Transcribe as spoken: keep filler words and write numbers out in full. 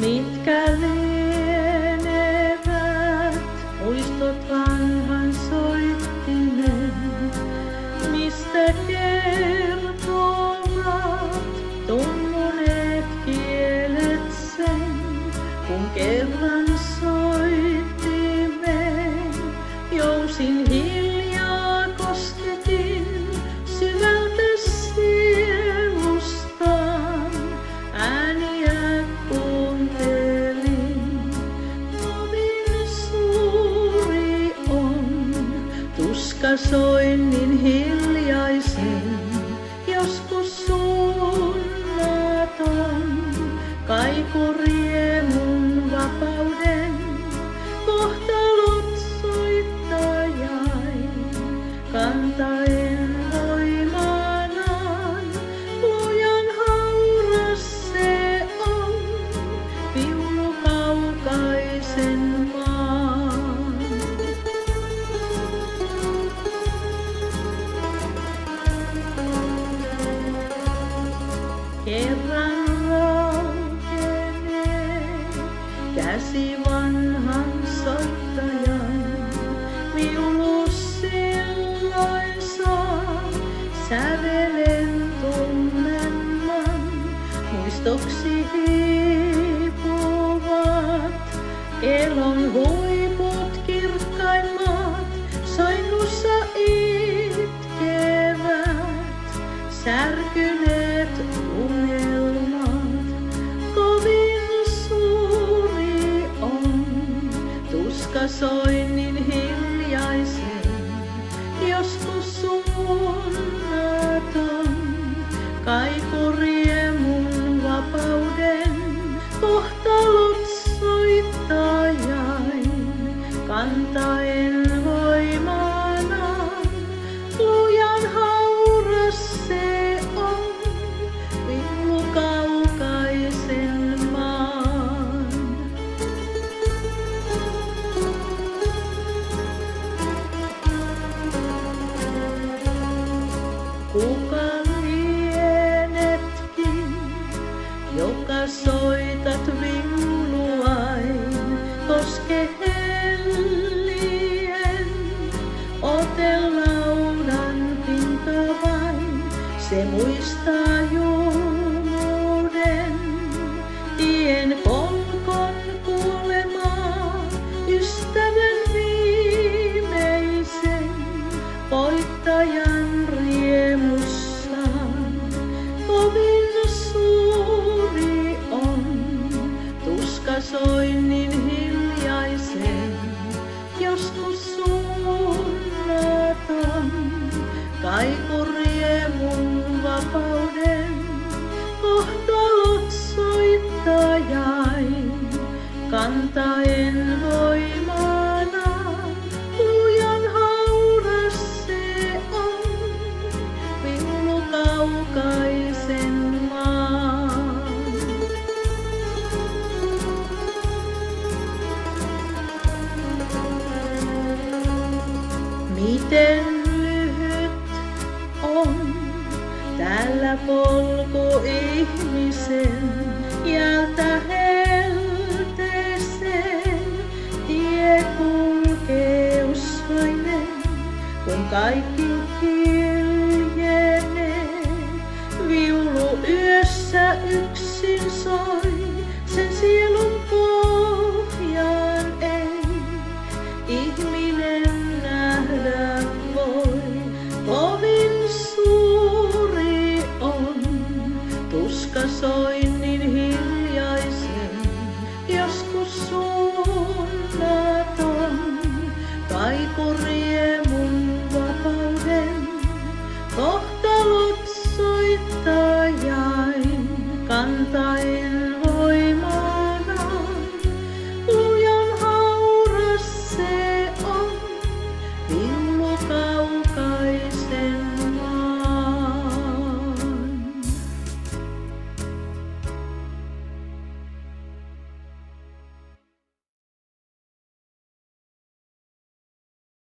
Mit Galene rat, új tot vanhan soittinen, mistä kertomat tunnuneet kielet sen, kun kerran soittimen, jousin hiljaa kosketin syvältä sielustaan, ääniä kuuntelin. Kovin suuri on tuska soinnin hiljaisen, joskus suunnaton kaiku riemun vapauden. Kohtalot soittajain kantaen voimanaan, lujan hauras se on, viulu kaukaisen maan. Kerran raukenee käsi vanhan soittajan, viulu silloin saa, sävelen tunnelman, muistoksi hiipuvat, elon huiput kirkkaimmat, soinnussa itkevät, särkyneet unelmat. Kovin suuri on tuska soinnin hiljaisen, joskus suunnaton kaiku riemun vapauden. Kohtalot soittajain kantaen voimanaan, lujan hauras se on, viulu kaukaisen maan. Kuka lienetkin, joka soitat viuluain, koske hellien, ote laudan pinta vain, se muistaa julmuuden, tien polkon kuolemaa, ystävän viimeisen, voittajan riemussaan. Kovin suuri on tuska soinnin hiljaisen, joskus suunnaton kaiku riemun vapauden. Kohtalot soittajain kantaen voimanaan, lujan hauras se on, viulu kaukaisen maan. Miten lyhyt on tällä polku ihmisen, jältä helteeseen tie kulkee usvainen, kun kaikki hiljenee, viulu yössä yksi.